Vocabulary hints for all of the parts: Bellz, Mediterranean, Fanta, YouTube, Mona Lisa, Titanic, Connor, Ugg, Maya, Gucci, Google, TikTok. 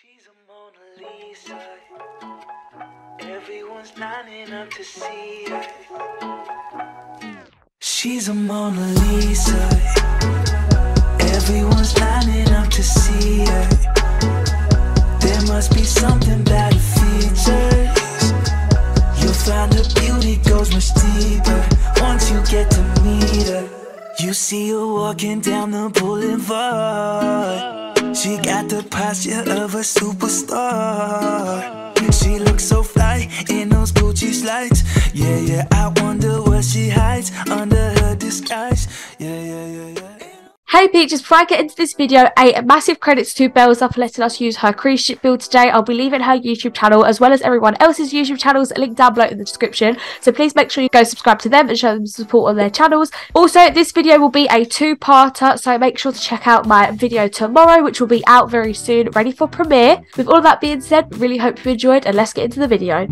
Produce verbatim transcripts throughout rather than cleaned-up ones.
She's a Mona Lisa. Everyone's lining up to see her. She's a Mona Lisa. Everyone's lining up to see her. There must be something about her features. You'll find her beauty goes much deeper. Once you get to meet her, you see her walking down the boulevard. She got the posture of a superstar. She looks so fly in those Gucci slides. Yeah, yeah, I wonder what she hides under her disguise. Yeah, yeah, yeah, yeah. Hey peaches, before I get into this video, a massive credits to Bellz for letting us use her cruise ship build today. I'll be leaving her YouTube channel as well as everyone else's YouTube channels linked down below in the description, so please make sure you go subscribe to them and show them support on their channels. Also, this video will be a two-parter, so make sure to check out my video tomorrow, which will be out very soon, ready for premiere. With all of that being said, really hope you enjoyed and let's get into the video.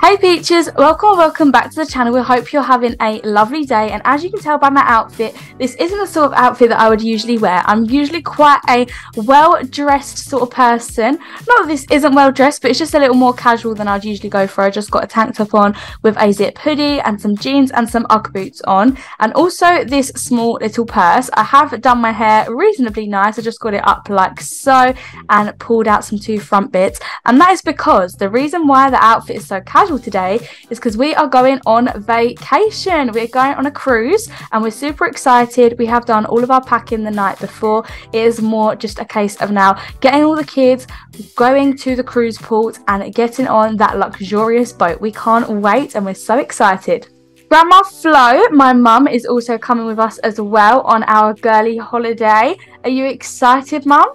Hey peaches, welcome welcome back to the channel. We hope you're having a lovely day, and as you can tell by my outfit, this isn't the sort of outfit that I would usually wear. I'm usually quite a well-dressed sort of person. Not that this isn't well-dressed, but it's just a little more casual than I'd usually go for. I just got a tank top on with a zip hoodie and some jeans and some Ugg boots on, and also this small little purse. I have done my hair reasonably nice. I just got it up like so and pulled out some two front bits, and that is because the reason why the outfit is so casual today is because we are going on vacation. We're going on a cruise and we're super excited. We have done all of our packing the night before. It is more just a case of now getting all the kids, going to the cruise port and getting on that luxurious boat. We can't wait and we're so excited. Grandma Flo, my mum, is also coming with us as well on our girly holiday. Are you excited, mum?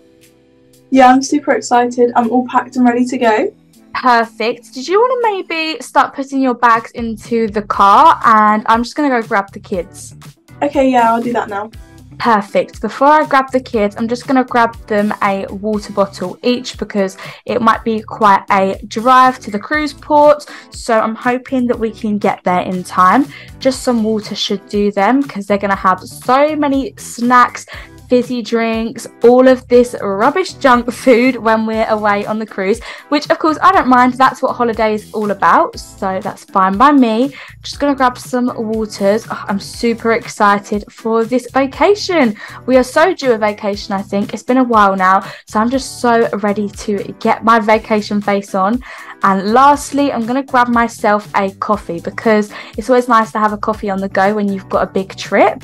Yeah, I'm super excited. I'm all packed and ready to go. Perfect. Did you want to maybe start putting your bags into the car, and I'm just going to go grab the kids? Okay, yeah, I'll do that now. Perfect. Before I grab the kids, I'm just going to grab them a water bottle each because it might be quite a drive to the cruise port, so I'm hoping that we can get there in time. Just some water should do them because they're going to have so many snacks, fizzy drinks, all of this rubbish junk food when we're away on the cruise, which of course I don't mind. That's what holiday is all about, so that's fine by me. Just gonna grab some waters. Oh, I'm super excited for this vacation. We are so due a vacation. I think it's been a while now, so I'm just so ready to get my vacation face on. And lastly, I'm gonna grab myself a coffee because it's always nice to have a coffee on the go when you've got a big trip.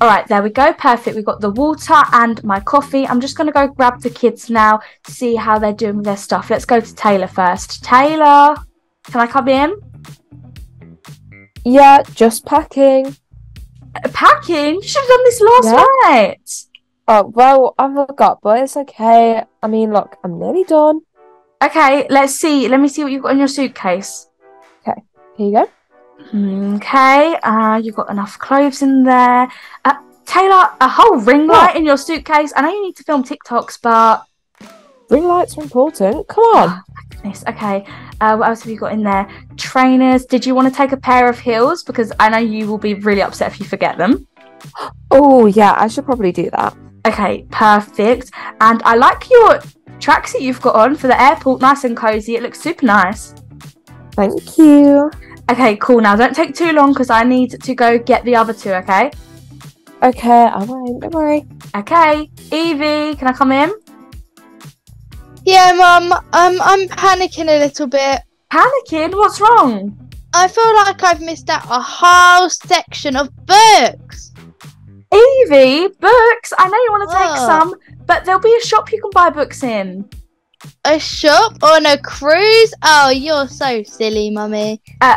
All right, there we go. Perfect. We've got the water and my coffee. I'm just going to go grab the kids now to see how they're doing with their stuff. Let's go to Taylor first. Taylor, can I come in? Yeah, just packing. Packing? You should have done this last yeah. night. Oh, well, I forgot, but it's okay. I mean, look, I'm nearly done. Okay, let's see. Let me see what you've got in your suitcase. Okay, here you go. Okay, uh, you've got enough clothes in there. Uh, Taylor, a whole ring light what? in your suitcase. I know you need to film TikToks, but... Ring lights are important. Come on. Oh, my goodness. Okay, uh, what else have you got in there? Trainers. Did you want to take a pair of heels? Because I know you will be really upset if you forget them. Oh, yeah, I should probably do that. Okay, perfect. And I like your tracksuit you've got on for the airport. Nice and cozy. It looks super nice. Thank you. Okay, cool. Now, don't take too long because I need to go get the other two, okay? Okay, I won't. Don't worry. Okay. Evie, can I come in? Yeah, Mum. Um, I'm panicking a little bit. Panicking? What's wrong? I feel like I've missed out a whole section of books. Evie, books? I know you want to oh. take some, but there'll be a shop you can buy books in. A shop on a cruise? Oh, you're so silly, Mummy. Uh,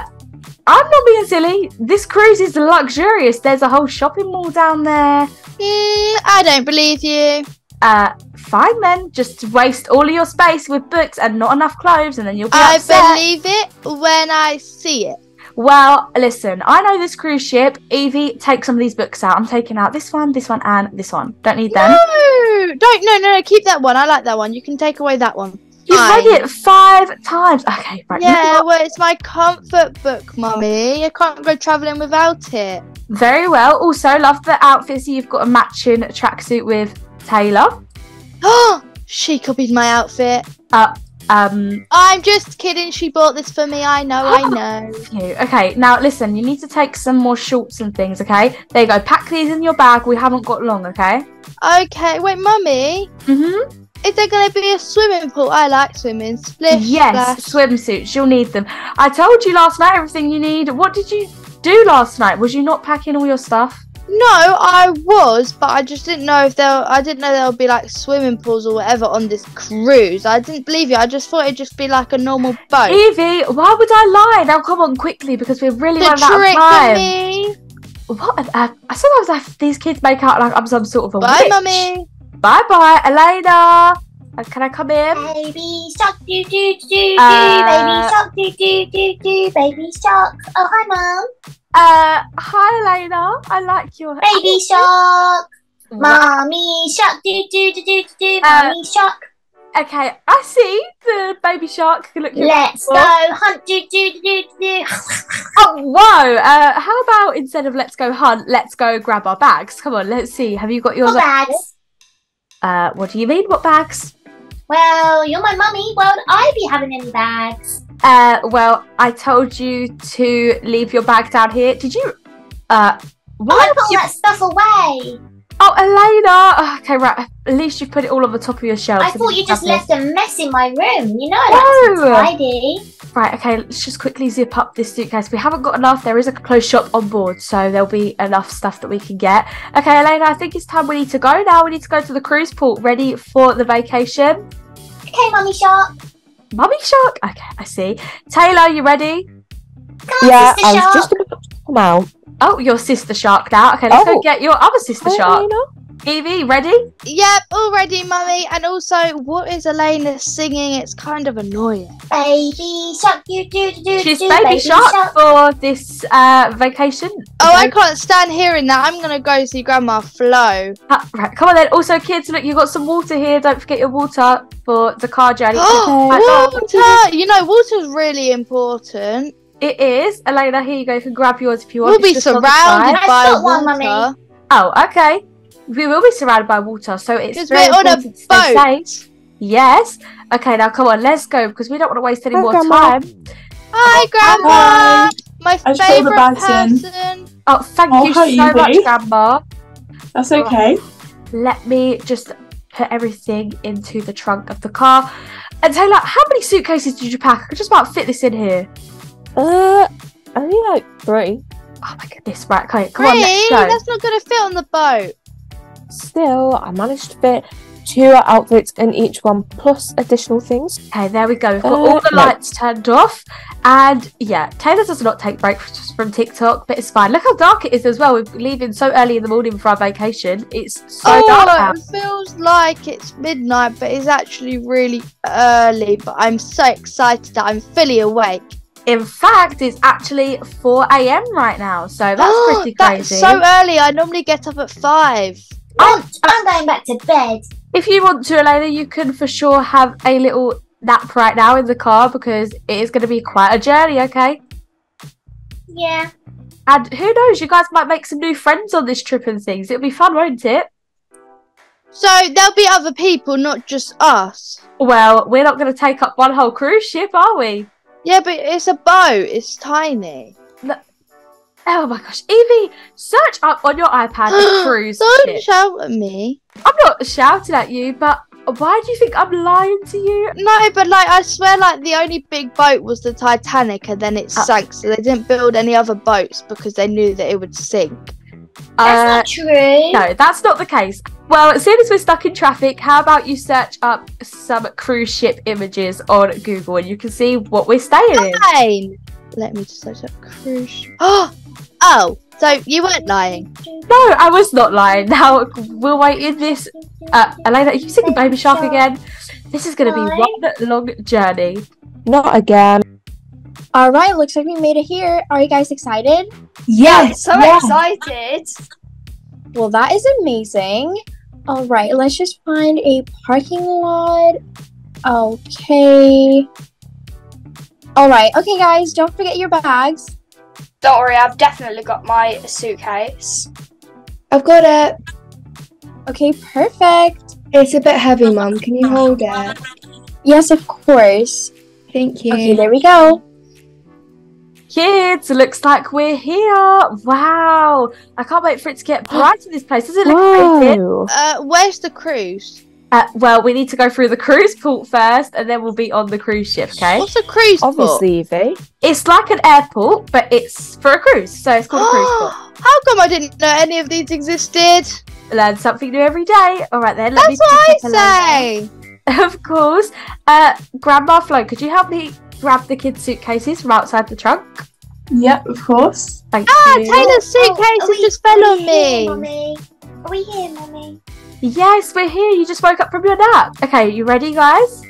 I'm not being silly. This cruise is luxurious. There's a whole shopping mall down there. Mm, I don't believe you. Uh, fine then. Just waste all of your space with books and not enough clothes, and then you'll be I upset. I believe it when I see it. Well, listen, I know this cruise ship. Evie, take some of these books out. I'm taking out this one, this one, and this one. Don't need them. No, don't. No, no, no. Keep that one. I like that one. You can take away that one. You've read it five times. Okay, right. Yeah, well, it's my comfort book, Mummy. I can't go travelling without it. Very well. Also, love the outfits. You've got a matching tracksuit with Taylor. Oh, she copied my outfit. Uh, um. I'm just kidding. She bought this for me. I know, I know. You. Okay, now listen. You need to take some more shorts and things, okay? There you go. Pack these in your bag. We haven't got long, okay? Okay. Wait, Mummy? Mm-hmm. Is there going to be a swimming pool? I like swimming. Splish, yes, splash. Swimsuits. You'll need them. I told you last night everything you need. What did you do last night? Was you not packing all your stuff? No, I was, but I just didn't know if there. I didn't know there would be like swimming pools or whatever on this cruise. I didn't believe you. I just thought it'd just be like a normal boat. Evie, why would I lie? Now come on quickly because we're really running out of time. The trick for me. What? Uh, sometimes I, these kids make out like I'm some sort of a Bye, witch. Bye, Mummy. Bye-bye, Elena. Uh, can I come in? Baby shark, do do do do, uh, baby shark, do do do do, baby shark. Oh, hi, Mum. Uh, hi, Elena. I like your baby shark. Mummy shark, do do do do do, mummy shark. Okay, I see the baby shark. Look, let's go hunt, do do do do. Oh, whoa. Uh, how about instead of let's go hunt, let's go grab our bags? Come on, let's see. Have you got your bags? Uh, what do you mean? What bags? Well, you're my mummy. Won't I be having any bags? Uh, well, I told you to leave your bag down here. Did you? Uh, why? Oh, I put all you... that stuff away. Oh, Elena. Okay, right. At least you put it all on the top of your shelf. I thought you just left a mess in my room. You know, I like to be tidy. Right. Okay. Let's just quickly zip up this suitcase. We haven't got enough. There is a clothes shop on board, so there'll be enough stuff that we can get. Okay, Elena. I think it's time we need to go now. We need to go to the cruise port, ready for the vacation. Okay, Mummy Shark. Mummy Shark. Okay, I see. Taylor, you ready? Come yeah, on, Sister I was Shark. Just about to come out. Oh, your sister shark now. Okay, let's oh. go get your other sister oh, shark. Evie, ready? Yep, all ready, Mummy. And also, what is Elena singing? It's kind of annoying. Baby shark, you do do do. She's do, baby, baby shark, shark for this uh, vacation. Oh, okay. I can't stand hearing that. I'm gonna go see Grandma Flo. Uh, right, come on then. Also, kids, look, you've got some water here. Don't forget your water for the car journey. Oh, water! You know, water's really important. It is. Elena, here you go. You can grab yours if you want. We'll be surrounded by water. Oh, okay. We will be surrounded by water, so it's because we're on a boat. Yes. Okay, now come on, let's go because we don't want to waste any more time. Hi, Grandma. My favourite person. Oh, thank you so much, Grandma. That's okay. Let me just put everything into the trunk of the car. And Taylor, how many suitcases did you pack? I could just about fit this in here. Uh, only like three. Oh my goodness, right, okay, come on, let's go. That's not going to fit on the boat. Still, I managed to fit two outfits in each one, plus additional things. Okay, there we go. We've got uh, all the no. lights turned off. And yeah, Taylor does not take breaks from TikTok, but it's fine. Look how dark it is as well. We're leaving so early in the morning for our vacation. It's so oh, dark out. It feels like it's midnight, but it's actually really early. But I'm so excited that I'm fully awake. In fact, it's actually four A M right now, so that's oh, pretty crazy. That's so early. I normally get up at five. Oh, I'm going back to bed. If you want to, Elena, you can for sure have a little nap right now in the car because it is going to be quite a journey, okay? Yeah. And who knows, you guys might make some new friends on this trip and things. It'll be fun, won't it? So there'll be other people, not just us. Well, we're not going to take up one whole cruise ship, are we? Yeah, but it's a boat. It's tiny. No. Oh, my gosh. Evie, search up on your iPad the cruise Don't ship. Shout at me. I'm not shouting at you, but why do you think I'm lying to you? No, but, like, I swear, like, the only big boat was the Titanic, and then it uh, sank, so they didn't build any other boats because they knew that it would sink. That's uh, not true. No, that's not the case. Well, seeing as we're stuck in traffic, how about you search up some cruise ship images on Google and you can see what we're staying Fine. in. Let me just search up cruise ship. Oh, oh, so you weren't lying. No, I was not lying. Now, we'll wait in this. Uh, Elena, are you singing Baby Shark again? This is going to be one long journey. Not again. All right, looks like we made it here. Are you guys excited? Yes, I'm so yes. excited. Well, that is amazing. All right, let's just find a parking lot. Okay. Alright, okay guys, don't forget your bags. Don't worry, I've definitely got my suitcase. I've got it. Okay, perfect. It's a bit heavy, Mum. Can you hold it? Yes, of course. Thank you. Okay, there we go. Kids, looks like we're here. Wow. I can't wait for it to get bright in this place. Does it look Whoa. pretty? Uh, where's the cruise? Uh, well, we need to go through the cruise port first, and then we'll be on the cruise ship, okay? What's a cruise port? Obviously, Evie. It's like an airport, but it's for a cruise, so it's called a cruise port. How come I didn't know any of these existed? Learn something new every day. All right, then. Let That's me what I say. Of course. Uh, Grandma Flo, could you help me grab the kids' suitcases from outside the trunk? Yep, of course. Thank ah, you. Ah, Taylor's suitcase oh, we, just fell on me. Mommy? Are we here, Mummy? Yes, we're here. You just woke up from your nap. Okay, you ready, guys?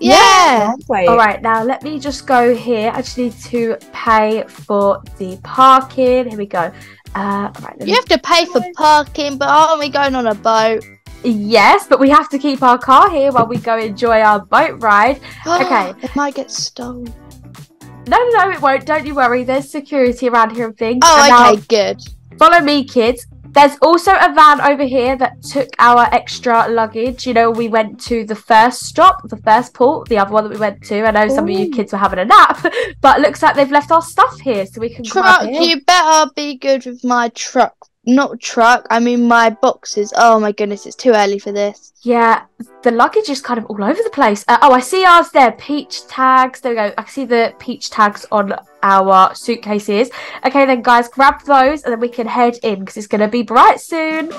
Yeah. yeah. All right, now let me just go here. I just need to pay for the parking. Here we go. Uh, right, you me... have to pay for parking, but aren't we going on a boat? Yes, but we have to keep our car here while we go enjoy our boat ride. Okay. It might get stolen. No, no, no, it won't. Don't you worry. There's security around here and things. Oh, and okay, good. Follow me, kids. There's also a van over here that took our extra luggage. You know, we went to the first stop, the first port, the other one that we went to. I know some Ooh. of you kids were having a nap, but looks like they've left our stuff here, so we can grab it. You better be good with my truck. Not truck, I mean my boxes. Oh my goodness, it's too early for this. Yeah, the luggage is kind of all over the place. Uh, oh, I see ours there, peach tags. There we go. I can see the peach tags on our suitcases. Okay then guys, grab those and then we can head in because it's going to be bright soon.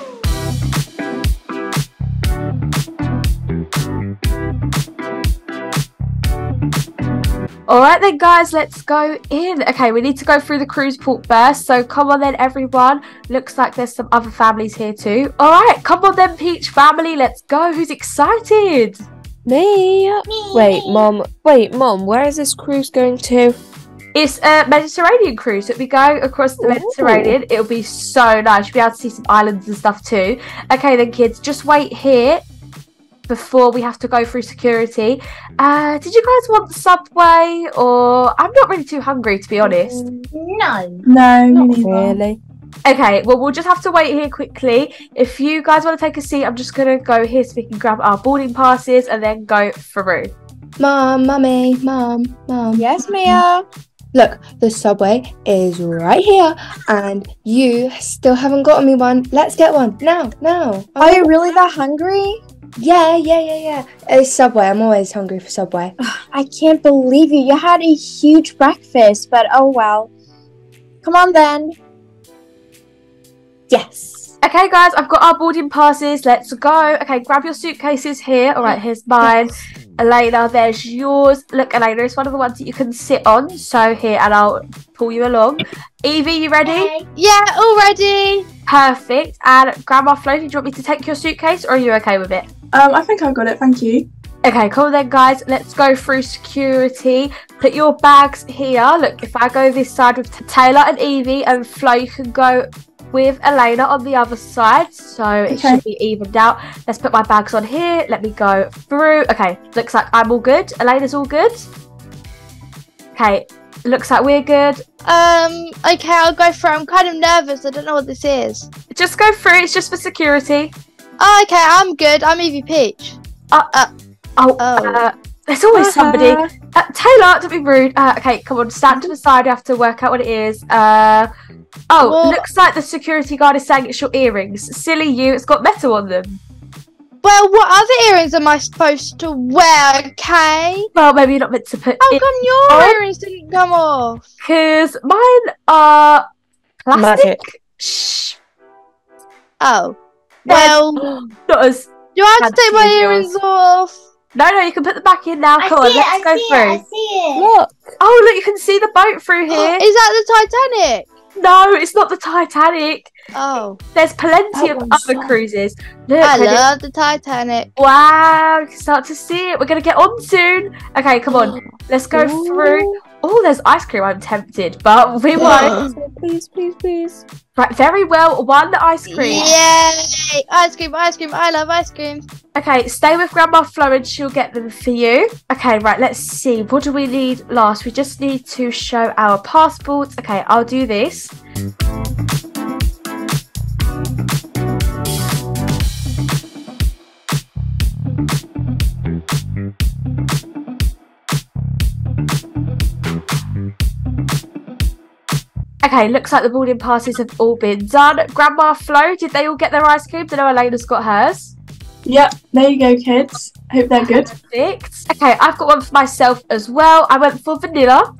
Alright then guys, let's go in. Okay, we need to go through the cruise port first. So come on then everyone. Looks like there's some other families here too. Alright, come on then Peach family, let's go. Who's excited? Me. Me. Wait, Mom. Wait, Mom, where is this cruise going to? It's a Mediterranean cruise. It'll be going across the Mediterranean. Ooh. It'll be so nice. You'll be able to see some islands and stuff too. Okay then kids, just wait here before we have to go through security. Uh, did you guys want Subway? Or I'm not really too hungry, to be honest. No. No, not really. Okay, well, we'll just have to wait here quickly. If you guys want to take a seat, I'm just going to go here so we can grab our boarding passes and then go through. Mum, Mummy, Mum, Mum. Yes, Mia? Look, the Subway is right here and you still haven't gotten me one. Let's get one. Now, now. Are you really that hungry? Yeah, yeah, yeah, yeah. It's Subway. I'm always hungry for Subway. Oh, I can't believe you. You had a huge breakfast, but oh well. Come on then. Yes. Okay, guys, I've got our boarding passes. Let's go. Okay, grab your suitcases here. All right, here's mine. Yes. Elena, there's yours. Look, Elena, it's one of the ones that you can sit on. So here, and I'll pull you along. Evie, you ready? Okay. Yeah, all ready. Perfect. And Grandma Flo, do you want me to take your suitcase or are you okay with it? Um, I think I've got it, thank you. Okay, cool then guys, let's go through security. Put your bags here. Look, if I go this side with Taylor and Evie and Flo, you can go with Elena on the other side. So okay. It should be evened out. Let's put my bags on here. Let me go through. Okay, looks like I'm all good. Elena's all good. Okay, looks like we're good. Um, okay, I'll go through. I'm kind of nervous. I don't know what this is. Just go through. It's just for security. Oh, okay, I'm good. I'm Evie Peach. Uh, uh, oh, oh. Uh, there's always somebody. Uh, Taylor, don't be rude. Uh, okay, come on, stand to the side. You have to work out what it is. Uh, oh, well, looks like the security guard is saying it's your earrings. Silly you, it's got metal on them. Well, what other earrings am I supposed to wear, okay? Well, maybe you're not meant to put... How come your on? earrings didn't come off? Because mine are plastic. Magic. Shh. Oh. Well, not as do I have to take my earrings off? No, no, you can put them back in now. Come on, let's go through. I see it. Look. Oh, look, you can see the boat through here. Is that the Titanic? No, it's not the Titanic. Oh. There's plenty of other cruises. Look, I love the Titanic. Wow, you can start to see it. We're going to get on soon. Okay, come on. Let's go through. Oh, there's ice cream. I'm tempted, but we won't. Please, please, please. Right, very well. One ice cream. Yay! Ice cream, ice cream. I love ice cream. Okay, stay with Grandma Flo and she'll get them for you. Okay, right, let's see. What do we need last? We just need to show our passports. Okay, I'll do this. Okay, looks like the boarding passes have all been done. Grandma Flo, did they all get their ice cream? I know Elena's got hers. Yep, there you go, kids. Hope they're good. Perfect. Okay, I've got one for myself as well. I went for vanilla.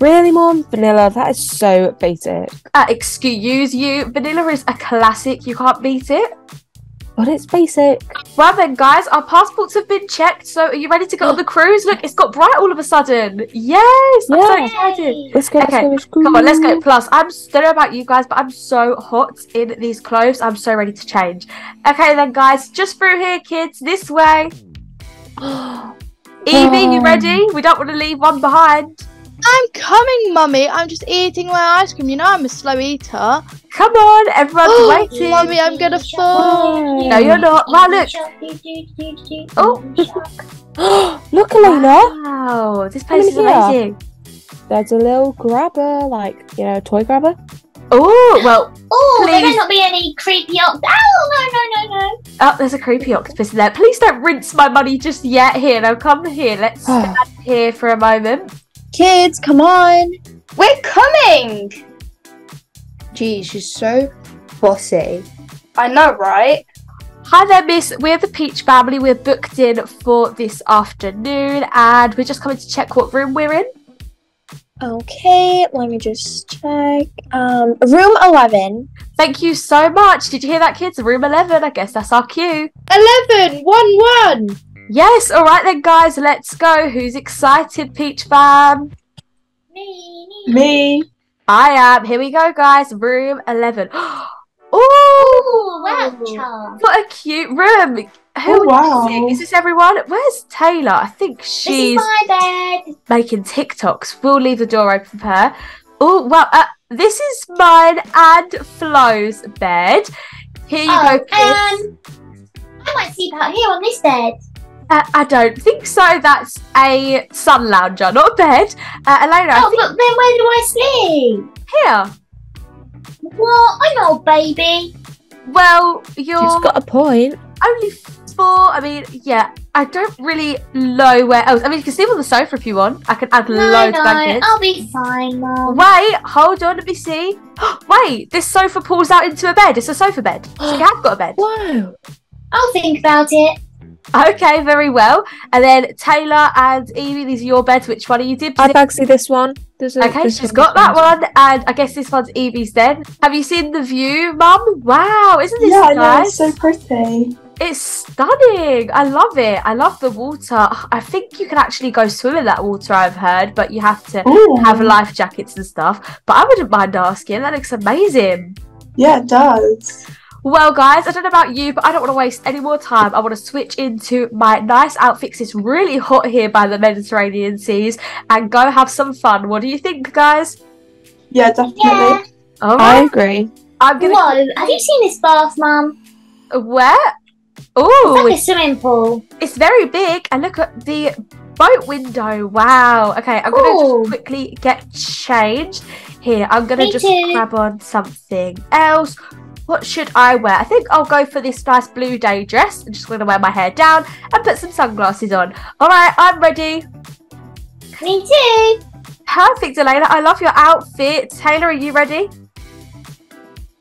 Really, Mom? Vanilla, that is so basic. Uh, excuse you. Vanilla is a classic. You can't beat it. But it's basic. Well then, guys, our passports have been checked. So are you ready to go on the cruise? Look, it's got bright all of a sudden. Yes, yeah. I'm so excited. Let's go. Okay, let's go. Come on, let's go. Plus, I don't know about you guys, but I'm so hot in these clothes. I'm so ready to change. Okay then, guys, just through here, kids, this way. Evie, you ready? We don't want to leave one behind. I'm coming, Mummy. I'm just eating my ice cream. You know I'm a slow eater. Come on, everyone's Ooh, waiting. Mummy, I'm going to fall. No, you're not. Wow, look. Oh, look, Elena. Wow, this place is amazing. There's a little grabber, like, you know, toy grabber. Oh, well, Oh, there may not be any creepy ox. Oh, no, no, no, no. Oh, there's a creepy octopus in there. Please don't rinse my money just yet. Here, now come here. Let's stand here for a moment. Kids, come on. We're coming. Geez, she's so bossy. I know, right? Hi there, miss. We're the Peach family. We're booked in for this afternoon and we're just coming to check what room we're in. Okay, let me just check. Um, room eleven. Thank you so much. Did you hear that, kids? Room eleven. I guess that's our cue. eleven. One, one. Yes, all right then, guys, let's go. Who's excited, Peach fam? Me. Me. I am. Here we go, guys. Room eleven. Oh, wow. What a cute room. Who oh, wow. Is this everyone? Where's Taylor? I think she's this is my bed. Making TikToks. We'll leave the door open for her. Oh, well, uh, this is mine and Flo's bed. Here you oh, go, kids. Um, I might sleep out here on this bed. Uh, I don't think so. That's a sun lounger, not a bed. Uh, Elena. Oh, but then where do I sleep? Here. Well, I'm an old baby. Well, you're. She's got a point. Only four. I mean, yeah. I don't really know where else. I mean, you can sleep on the sofa if you want. I can add no, loads no, of blankets. I'll be fine, Mum. Wait, hold on. Let me see. Wait, this sofa pulls out into a bed. It's a sofa bed. So you have got a bed. Whoa. I'll think about it. Okay, very well. And then Taylor and Evie, these are your beds. Which one are you dibsing? I fancy this one. There's a, okay, there's she's got that one. And I guess this one's Evie's then. Have you seen the view, Mum? Wow, isn't this yeah, nice? Yeah, I know, it's so pretty. It's stunning. I love it. I love the water. I think you can actually go swim in that water, I've heard. But you have to Ooh. have life jackets and stuff. But I wouldn't mind asking. That looks amazing. Yeah, it does. Well, guys, I don't know about you, but I don't want to waste any more time. I want to switch into my nice outfit because it's really hot here by the Mediterranean seas and go have some fun. What do you think, guys? Yeah, definitely. Yeah. All right. I agree. I'm gonna... Whoa, have you seen this bath, Mum? Where? Oh, it's like it's... a swimming pool. It's very big. And look at the boat window. Wow. Okay, I'm going to just quickly get changed. Here, I'm going to just too. grab on something else. What should I wear? I think I'll go for this nice blue day dress. I'm just going to wear my hair down and put some sunglasses on. All right, I'm ready. Me too. Perfect, Elena. I love your outfit. Taylor, are you ready?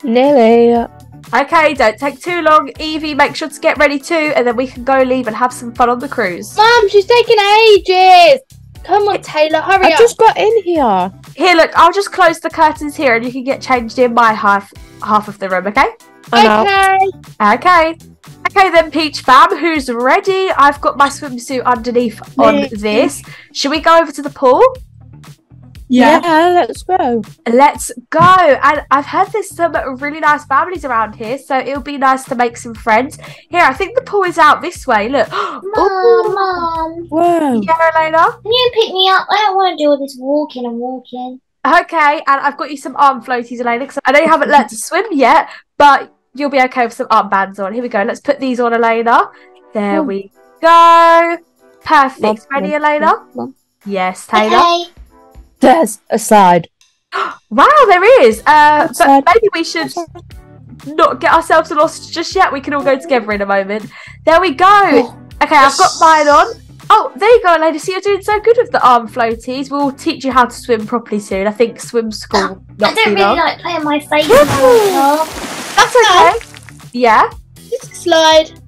Nearly. Okay, don't take too long. Evie, make sure to get ready too, and then we can go leave and have some fun on the cruise. Mum, she's taking ages. Come on, Taylor, hurry I up. I just got in here. Here, look, I'll just close the curtains here and you can get changed in my half half of the room, okay? Okay. Okay. Okay then, Peach fam, who's ready? I've got my swimsuit underneath on this. Should we go over to the pool? Yeah. yeah, let's go. Let's go. And I've heard there's some really nice families around here, so it'll be nice to make some friends. Here, I think the pool is out this way. Look. Mum, Mum. Whoa. Yeah, Elena? Can you pick me up? I don't want to do all this walking and walking. Okay, and I've got you some arm floaties, Elena, because I know you haven't learnt to swim yet, but you'll be okay with some armbands on. Here we go. Let's put these on, Elena. There mm. we go. Perfect. Mom, Ready, Mom, Elena? Mom. Yes, Taylor. Okay. There's a side. Wow, there is. Uh, but side. Maybe we should not get ourselves lost just yet. We can all go together in a moment. There we go. Oh. Okay, I've got mine on. Oh, there you go, Elena. See, you're doing so good with the arm floaties. We'll teach you how to swim properly soon. I think swim school. Not I don't really long. like playing my face. That's okay. Yeah. It's a slide.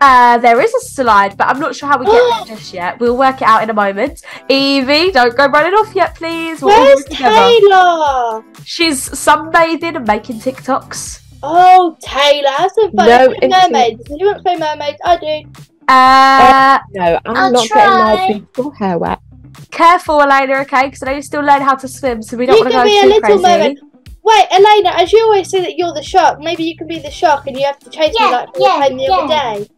Uh, there is a slide, but I'm not sure how we get oh. there just yet. We'll work it out in a moment. Evie, don't go running off yet, please. We'll Where's Taylor? She's sunbathing and making TikToks. Oh, Taylor, have some fun. No, play mermaids. You want to play mermaids? I do. Uh, no, I'm I'll not try. getting my beautiful hair wet. Careful, Elena, okay? Because I know you still learn how to swim, so we don't want to go be too a little crazy. Mermaid. Wait, Elena, as you always say that you're the shark, maybe you can be the shark and you have to chase yeah, me like we yeah, played the yeah. other day.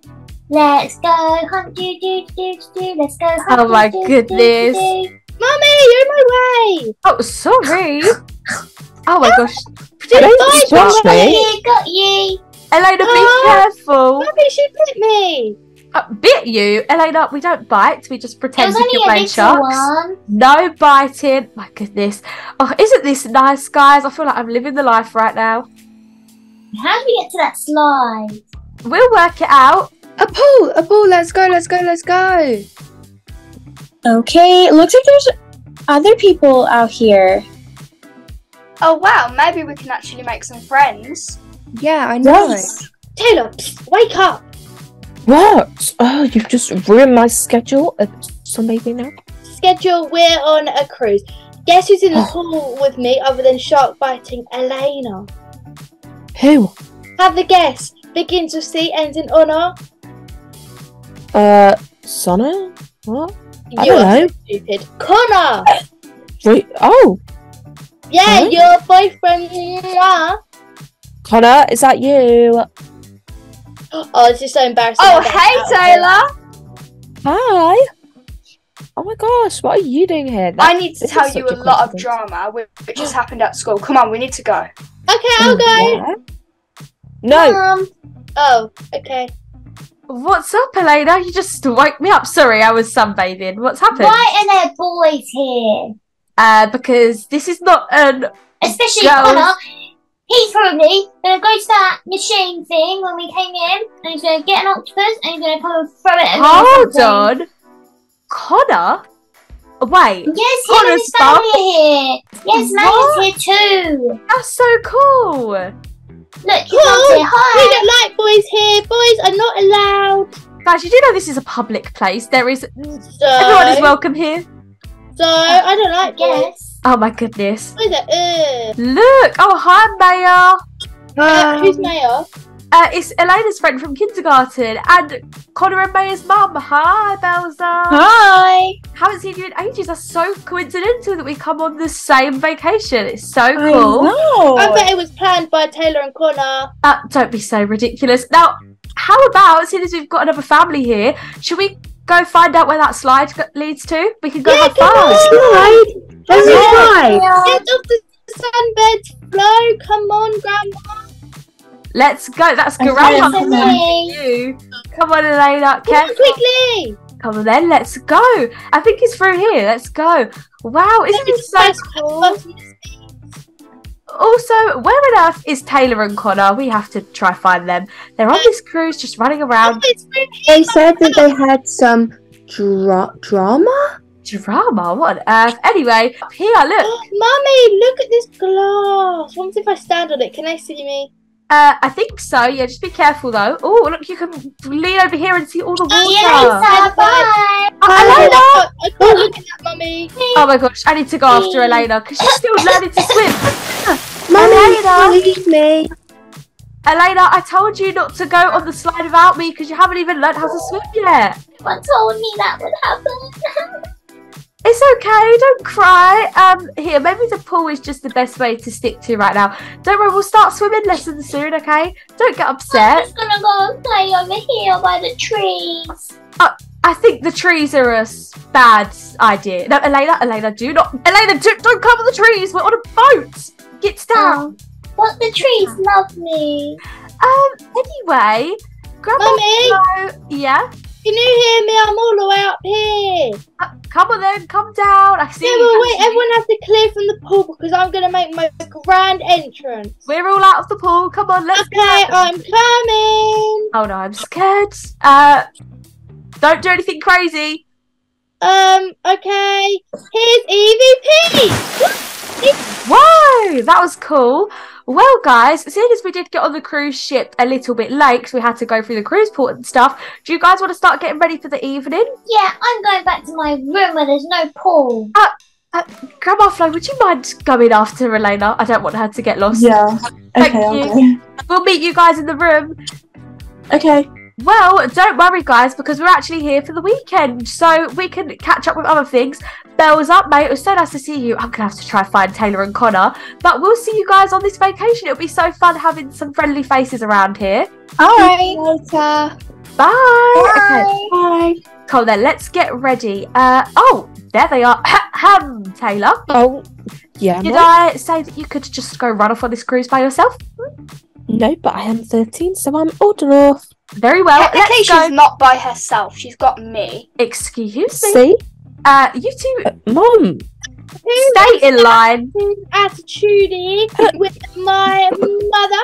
Let's go hunt, do do do do. Let's go hunt. Oh my do, goodness, do, do, do. Mummy, you're in my way. Oh, sorry. Oh my gosh, don't squash me. You got you, Elena. Be oh, careful. Mummy, she bit me. Uh, bit you, Elena. We don't bite. We just pretend like you're playing sharks. One. No biting. My goodness. Oh, isn't this nice, guys? I feel like I'm living the life right now. How do we get to that slide? We'll work it out. A pool, a pool. Let's go. Let's go. Let's go. Okay. Looks like there's other people out here. Oh wow! Maybe we can actually make some friends. Yeah, I know. Yes. Taylor, psst, wake up. What? Oh, you've just ruined my schedule. Uh, Sunbathing now. Schedule. We're on a cruise. Guess who's in the oh. pool with me, other than shark biting Elena? Who? Have a guess. Begins with C, ends in honor. Uh, Sonna. What? You I don't are know. So stupid, Connor. Wait, oh. Yeah, huh? Your boyfriend. Yeah. Connor, is that you? Oh, this is so embarrassing. Oh, hey, Taylor. Hi. Oh, my gosh. What are you doing here? That, I need to tell you a lot of drama which has happened at school. Come on, we need to go. Okay, I'll go. Yeah. No. Um, oh, okay. What's up, Elena? You just woke me up. Sorry, I was sunbathing. What's happened? Why are there boys here? Uh, because this is not an... Especially Connor. He's probably going to go to that machine thing when we came in, and he's going to get an octopus, and he's going to probably throw it at me. Hold on. Connor? Wait. Yes, him and his family are here. Yes, Maya's here too. That's so cool. Look, his mum's here. Hi. We don't like boys here. Boys are not allowed. Guys, you do know this is a public place. There is... So, everyone is welcome here. So, I don't like boys. Oh my goodness. What is it? Uh, Look! Oh, hi, Maya. Uh, um, who's Maya? Uh, it's Elena's friend from kindergarten and Connor and Maya's mum. Hi, Bellz. Hi. Haven't seen you in ages. That's so coincidental that we come on the same vacation. It's so cool. I know. I bet it was planned by Taylor and Connor. Uh, don't be so ridiculous. Now, how about, since as we've got another family here, should we go find out where that slide leads to? We can go yeah, have fun. Let's yeah, slide. Yeah. Get off the sunbed flow. Come on, Grandma. Let's go. That's Grandma. Come on, Come on, Elena. Come on, quickly. Come on, then. Let's go. I think it's through here. Let's go. Wow, isn't this so cool? Also, where on earth is Taylor and Connor? We have to try find them. They're on this cruise, just running around. They said that they had some dra drama. Drama? What on earth? Anyway, up here, look. Oh, Mummy, look at this glass. What if I stand on it? Can they see me? Uh, I think so. Yeah, just be careful, though. Oh, look, you can lean over here and see all the water. Oh, yeah, so bye. Oh, Elena. I can't look at that, Mummy. Oh, my gosh. I need to go after Elena because she's still learning to swim. Mummy, leave me. Elena, I told you not to go on the slide without me because you haven't even learned how to swim yet. No one told me that would happen. It's okay, don't cry. Um, here, maybe the pool is just the best way to stick to right now. Don't worry, we'll start swimming lessons soon, okay? Don't get upset. I'm just gonna go and play over here by the trees. Oh, I think the trees are a bad idea. No, Elena, Elena, do not. Elena, do, don't climb on the trees. We're on a boat. Get down. Oh, but the trees love me. Um, anyway, grab Mummy. A yeah? Can you hear me? I'm all the way up here. Uh, come on then, come down. I see. Yeah, well, wait, see. Everyone has to clear from the pool because I'm going to make my grand entrance. We're all out of the pool. Come on, let's go. Okay, I'm climbing. Oh no, I'm scared. Uh, don't do anything crazy. Um, okay. Here's E V P. Whoa, that was cool. Well, guys, seeing as we did get on the cruise ship a little bit late because we had to go through the cruise port and stuff, do you guys want to start getting ready for the evening? Yeah, I'm going back to my room where there's no pool. Uh, uh, Grandma Flo, would you mind going after Elena? I don't want her to get lost. Yeah, Thank okay, you. okay. We'll meet you guys in the room. Okay. Well, don't worry, guys, because we're actually here for the weekend, so we can catch up with other things. Bellz up, mate. It was so nice to see you. I'm going to have to try and find Taylor and Connor, but we'll see you guys on this vacation. It'll be so fun having some friendly faces around here. All right. Later. Bye. Bye. Okay. Bye. Come then, let's get ready. Uh, oh, there they are. Ahem, Taylor. Oh, yeah. Did I say that you could just go run off on this cruise by yourself? No, but I am thirteen, so I'm old enough. Very well. Technically, let's go. She's not by herself. She's got me. Excuse me. See? Uh, you two, uh, Mum. Stay in line. Attitude with my mother.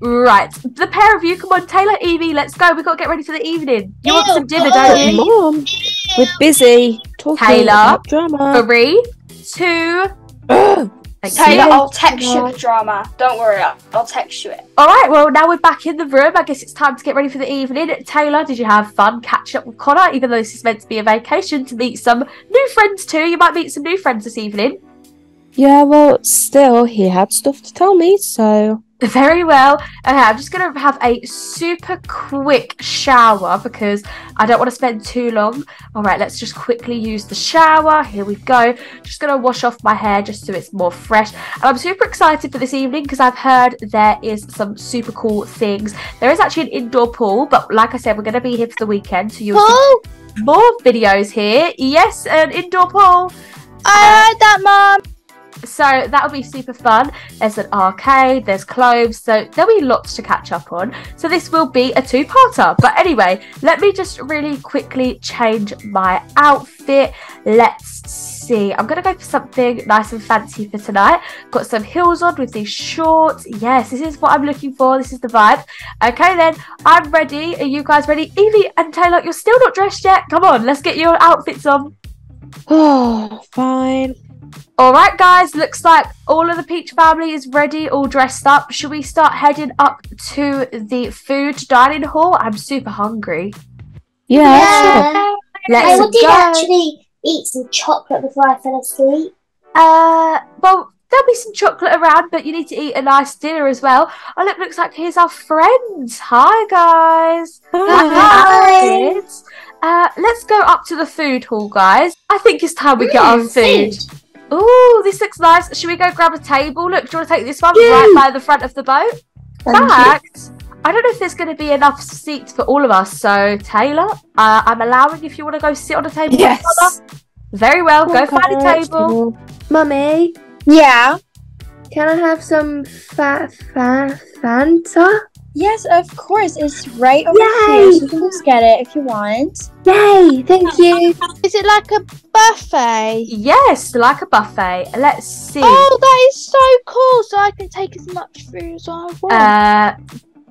Right. The pair of you, come on, Taylor, Evie, let's go. We've got to get ready for the evening. You Ew, want some dinner, don't you? Mum, we're busy talking Taylor, about drama. Three, two. Taylor, I'll text you the drama. Don't worry, I'll text you it. All right, well, now we're back in the room. I guess it's time to get ready for the evening. Taylor, did you have fun catching up with Connor? Even though this is meant to be a vacation, to meet some new friends too. You might meet some new friends this evening. Yeah, well, still, he had stuff to tell me, so... Very well. Okay, I'm just going to have a super quick shower because I don't want to spend too long. All right, let's just quickly use the shower. Here we go. Just going to wash off my hair just so it's more fresh. And I'm super excited for this evening because I've heard there is some super cool things. There is actually an indoor pool, but like I said, we're going to be here for the weekend. So you'll pool? see more videos here. Yes, an indoor pool. I heard that, Mum. So that'll be super fun. There's an arcade, there's clothes, so there'll be lots to catch up on. So this will be a two-parter. But anyway, let me just really quickly change my outfit. Let's see. I'm going to go for something nice and fancy for tonight. Got some heels on with these shorts. Yes, this is what I'm looking for. This is the vibe. Okay then, I'm ready. Are you guys ready? Evie and Taylor, you're still not dressed yet. Come on, let's get your outfits on. Oh, fine. Alright guys, looks like all of the Peach family is ready, all dressed up. Should we start heading up to the food dining hall? I'm super hungry. Yeah, yeah. Sure. Let's I did actually eat some chocolate before I fell asleep. Uh, well, there'll be some chocolate around, but you need to eat a nice dinner as well. Oh look, looks like here's our friends. Hi guys. Hi. Hi. Kids. Uh, let's go up to the food hall, guys. I think it's time we mm, get our food. food. Oh, this looks nice. Should we go grab a table? Look, do you want to take this one yeah. right by the front of the boat? In fact, I don't know if there's going to be enough seats for all of us. So, Taylor, uh, I'm allowing if you want to go sit on a table. Yes. With Very well. Oh, go God. find a table. Mummy. Yeah. Can I have some fa fa Fanta? Yes, of course. It's right over Yay. here. You can just get it if you want. Yay! Thank you. Is it like a buffet? Yes, like a buffet. Let's see. Oh, that is so cool. So I can take as much food as I want. Uh,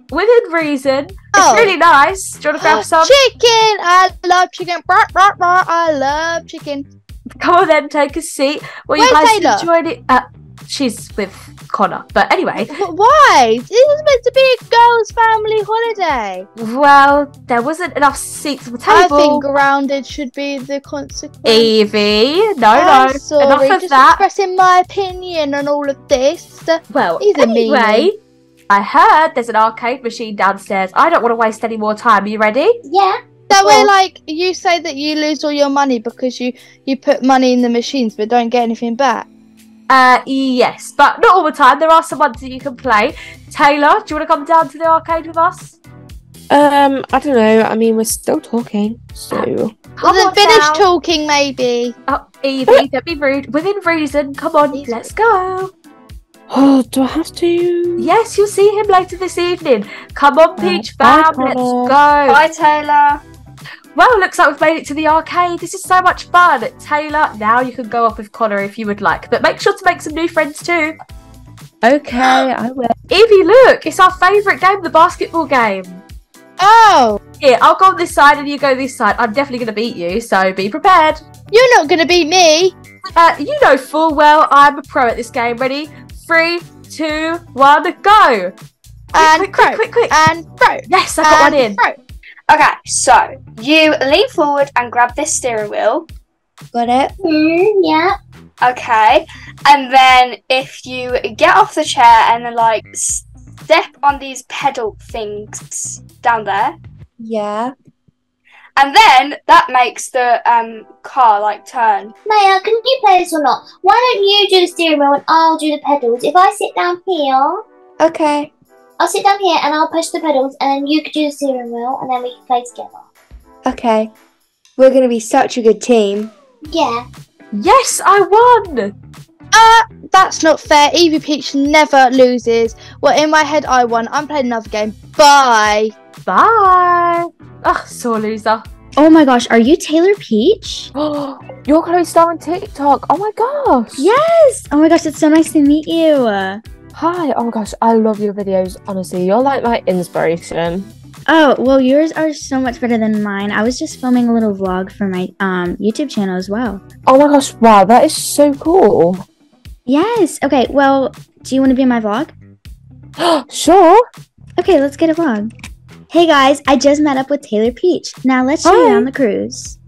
within reason. Oh. It's really nice. Do you want to grab some? Chicken! I love chicken. Brr, brr, brr. I love chicken. Come on then, take a seat. Well, Where's you guys Taylor? enjoyed it. Uh, she's with Connor, but anyway. Why? This is meant to be a girls' family holiday. Well, there wasn't enough seats at the table. I think grounded should be the consequence. Evie, no, I'm no, sorry. enough of Just that. expressing my opinion on all of this. Well, Either anyway, meaning. I heard there's an arcade machine downstairs. I don't want to waste any more time. Are you ready? Yeah. That way, like, you say that you lose all your money because you you put money in the machines but don't get anything back. Uh, yes, but not all the time. There are some ones that you can play. Taylor, do you want to come down to the arcade with us? Um, I don't know. I mean, we're still talking, so. Well, then finish talking, maybe. Oh, Evie, don't be rude. Within reason, come on, let's go. Oh, do I have to? Yes, you'll see him later this evening. Come on, Peach Fam, let's go. Bye, Taylor. Well, looks like we've made it to the arcade. This is so much fun. Taylor, now you can go off with Connor if you would like, but make sure to make some new friends too. Okay, I will. Evie, look, it's our favourite game, the basketball game. Oh. Here, I'll go on this side and you go this side. I'm definitely going to beat you, so be prepared. You're not going to beat me. Uh, you know full well I'm a pro at this game. Ready? Three, two, one, go. And quick, quick, quick, quick. And throw. Yes, I got one in. Okay, so you lean forward and grab this steering wheel. Got it? Mm, yeah. Okay, and then if you get off the chair and then like step on these pedal things down there. Yeah. And then that makes the um car like turn. Maya, can you play this or not? Why don't you do the steering wheel and I'll do the pedals? If I sit down here. Okay. I'll sit down here and I'll push the pedals and then you can do the steering wheel and then we can play together. Okay. We're going to be such a good team. Yeah. Yes, I won! Uh, that's not fair. Evie Peach never loses. Well, in my head, I won. I'm playing another game. Bye. Bye. Ugh, sore loser. Oh my gosh, are you Taylor Peach? Oh, you're going to be star on TikTok. Oh my gosh. Yes. Oh my gosh, it's so nice to meet you. Hi. Oh my gosh, I love your videos. Honestly, you're like my inspiration. Oh, well, yours are so much better than mine. I was just filming a little vlog for my um, YouTube channel as well. Oh my gosh, wow, that is so cool. Yes. Okay, well, do you want to be in my vlog? Sure. Okay, let's get a vlog. Hey guys, I just met up with Taylor Peach. Now let's show you around the cruise.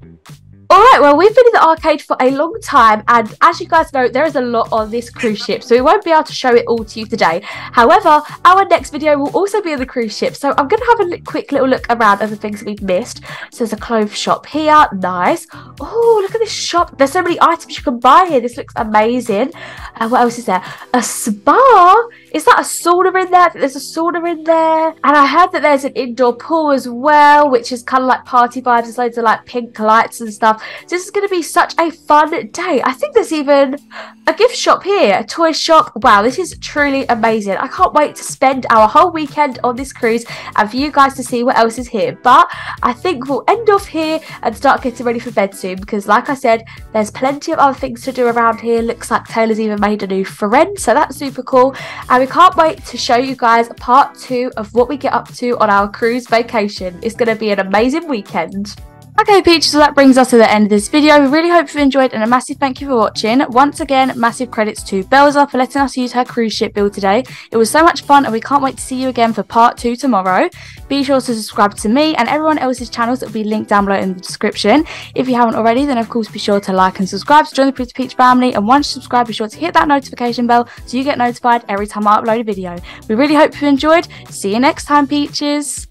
Alright, well, we've been in the arcade for a long time, and as you guys know, there is a lot on this cruise ship, so we won't be able to show it all to you today. However, our next video will also be on the cruise ship, so I'm going to have a quick little look around at the things that we've missed. So there's a clothes shop here, nice. Oh, look at this shop. There's so many items you can buy here. This looks amazing. Uh, what else is there? A spa? Is that a sauna in there? I think there's a sauna in there. And I heard that there's an indoor pool as well, which is kind of like party vibes. There's loads of like pink lights and stuff. This is going to be such a fun day. I think there's even a gift shop here, a toy shop. Wow, this is truly amazing. I can't wait to spend our whole weekend on this cruise and for you guys to see what else is here. But I think we'll end off here and start getting ready for bed soon because, like I said, there's plenty of other things to do around here. Looks like Taylor's even made a new friend, so that's super cool. And we can't wait to show you guys part two of what we get up to on our cruise vacation. It's going to be an amazing weekend. Okay, Peach, so that brings us to the end of this video. We really hope you've enjoyed and a massive thank you for watching. Once again, massive credits to Bellz for letting us use her cruise ship build today. It was so much fun and we can't wait to see you again for part two tomorrow. Be sure to subscribe to me and everyone else's channels that will be linked down below in the description. If you haven't already, then of course be sure to like and subscribe to join the Pretty Peach family. And once you subscribe, be sure to hit that notification bell so you get notified every time I upload a video. We really hope you enjoyed. See you next time, Peaches.